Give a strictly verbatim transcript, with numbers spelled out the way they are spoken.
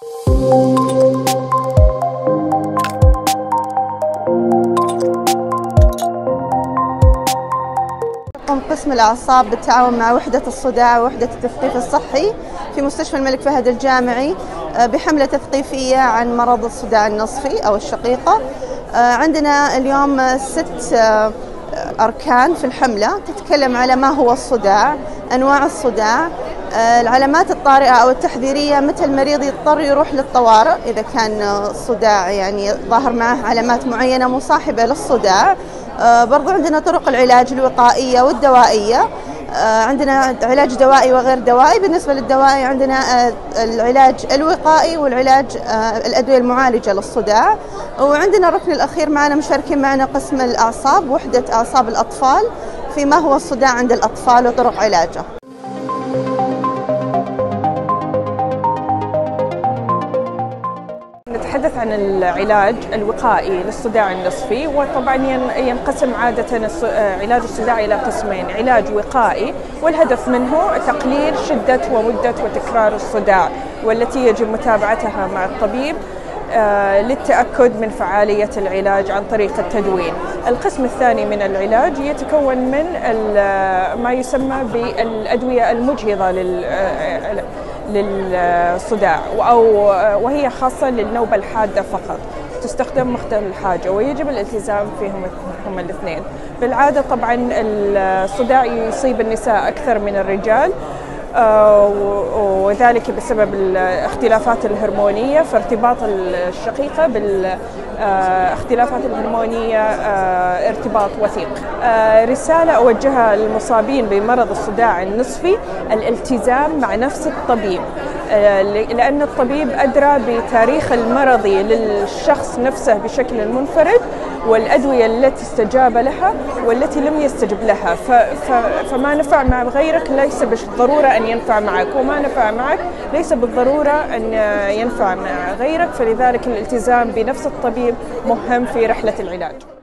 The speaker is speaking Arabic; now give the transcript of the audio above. يقوم قسم الأعصاب بالتعاون مع وحدة الصداع ووحدة التثقيف الصحي في مستشفى الملك فهد الجامعي بحملة تثقيفية عن مرض الصداع النصفي أو الشقيقة. عندنا اليوم ست أركان في الحملة تتكلم على ما هو الصداع، أنواع الصداع، العلامات الطارئة أو التحذيرية متى المريض يضطر يروح للطوارئ إذا كان الصداع يعني ظاهر معه علامات معينة مصاحبة للصداع. برضو عندنا طرق العلاج الوقائية والدوائية، عندنا علاج دوائي وغير دوائي. بالنسبة للدوائي عندنا العلاج الوقائي والعلاج الأدوية المعالجة للصداع، وعندنا الركن الأخير معنا مشاركين معنا قسم الأعصاب وحدة أعصاب الأطفال فيما هو الصداع عند الأطفال وطرق علاجه. نتحدث عن العلاج الوقائي للصداع النصفي، وطبعا ينقسم عادة علاج الصداع إلى قسمين: علاج وقائي والهدف منه تقليل شدة ومدة وتكرار الصداع، والتي يجب متابعتها مع الطبيب للتأكد من فعالية العلاج عن طريق التدوين. القسم الثاني من العلاج يتكون من ما يسمى بالأدوية المجهضة لل للصداع، أو وهي خاصة للنوبة الحادة فقط، تستخدم مختلف الحاجة ويجب الالتزام فيهم هما الاثنين. بالعادة طبعا الصداع يصيب النساء أكثر من الرجال، وذلك بسبب الاختلافات الهرمونية، فارتباط الشقيقة بالاختلافات الهرمونية ارتباط وثيق. رسالة أوجهها للمصابين بمرض الصداع النصفي: الالتزام مع نفس الطبيب، لأن الطبيب أدرى بتاريخ المرضي للشخص نفسه بشكل منفرد، والأدوية التي استجاب لها والتي لم يستجب لها، فما نفع مع غيرك ليس بالضرورة أن ينفع معك، وما نفع معك ليس بالضرورة أن ينفع مع غيرك، فلذلك الالتزام بنفس الطبيب مهم في رحلة العلاج.